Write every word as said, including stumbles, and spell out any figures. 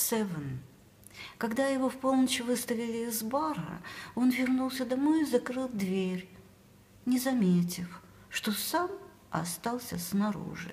Seven. Когда его в полночь выставили из бара, он вернулся домой и закрыл дверь, не заметив, что сам остался снаружи.